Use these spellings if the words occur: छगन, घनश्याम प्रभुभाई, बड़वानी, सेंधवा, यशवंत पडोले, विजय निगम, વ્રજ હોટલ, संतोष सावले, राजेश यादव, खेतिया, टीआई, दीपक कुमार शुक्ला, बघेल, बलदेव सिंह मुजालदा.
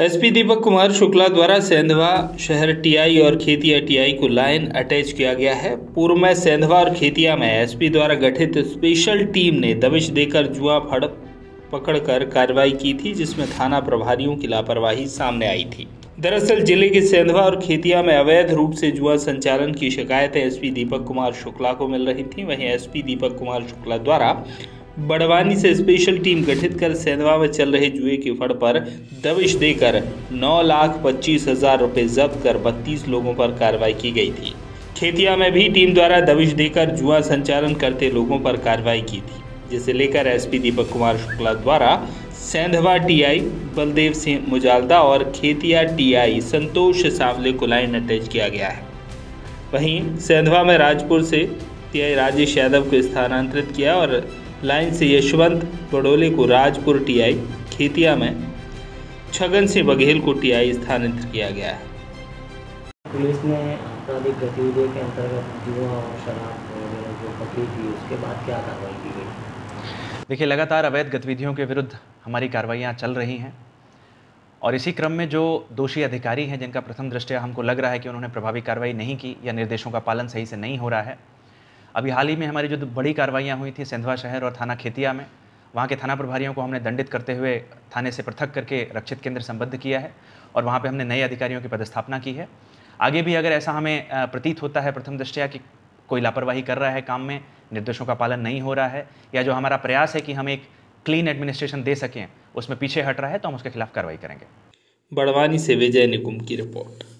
SP दीपक कुमार शुक्ला द्वारा सेंधवा शहर टीआई और खेतिया टीआई को लाइन अटैच किया गया है। पूर्व में सेंधवा और खेतिया में एसपी द्वारा गठित स्पेशल टीम ने दबिश देकर जुआ फड़ पकड़कर कार्रवाई की थी, जिसमें थाना प्रभारियों की लापरवाही सामने आई थी। दरअसल जिले के सेंधवा और खेतिया में अवैध रूप से जुआ संचालन की शिकायतें एसपी दीपक कुमार शुक्ला को मिल रही थी। वहीं एसपी दीपक कुमार शुक्ला द्वारा बड़वानी से स्पेशल टीम गठित कर सेंधवा में चल रहे जुए की फड़ पर दबिश देकर 9,25,000 रुपये जब्त कर 32 लोगों पर कार्रवाई की गई थी। खेतिया में भी टीम द्वारा दबिश देकर जुआ संचालन करते लोगों पर कार्रवाई की थी, जिसे लेकर एसपी दीपक कुमार शुक्ला द्वारा सेंधवा टीआई बलदेव सिंह मुजालदा और खेतिया टीआई संतोष सावले को लाइन अटैच किया गया है। वहीं सेंधवा में राजपुर से टीआई राजेश यादव को स्थानांतरित किया और लाइन से यशवंत पडोले को राजपुर टीआई, खेतिया में छगन से बघेल को टीआई स्थानांतरित किया गया है। पुलिस ने आपराधिक गतिविधियों के अंतर्गत जुआ और शराब वगैरह जो पकड़ी थी, उसके बाद क्या कार्रवाई की गई? देखिए, लगातार अवैध गतिविधियों के विरुद्ध हमारी कार्रवाइयाँ चल रही हैं और इसी क्रम में जो दोषी अधिकारी हैं, जिनका प्रथम दृष्टया हमको लग रहा है कि उन्होंने प्रभावी कार्रवाई नहीं की या निर्देशों का पालन सही से नहीं हो रहा है। अभी हाल ही में हमारी जो बड़ी कार्रवाइयाँ हुई थी सेंधवा शहर और थाना खेतिया में, वहाँ के थाना प्रभारियों को हमने दंडित करते हुए थाने से पृथक करके रक्षित केंद्र संबद्ध किया है और वहाँ पे हमने नए अधिकारियों की पदस्थापना की है। आगे भी अगर ऐसा हमें प्रतीत होता है प्रथम दृष्टया कि कोई लापरवाही कर रहा है, काम में निर्देशों का पालन नहीं हो रहा है या जो हमारा प्रयास है कि हम एक क्लीन एडमिनिस्ट्रेशन दे सकें उसमें पीछे हट रहा है, तो हम उसके खिलाफ कार्रवाई करेंगे। बड़वानी से विजय निगम की रिपोर्ट।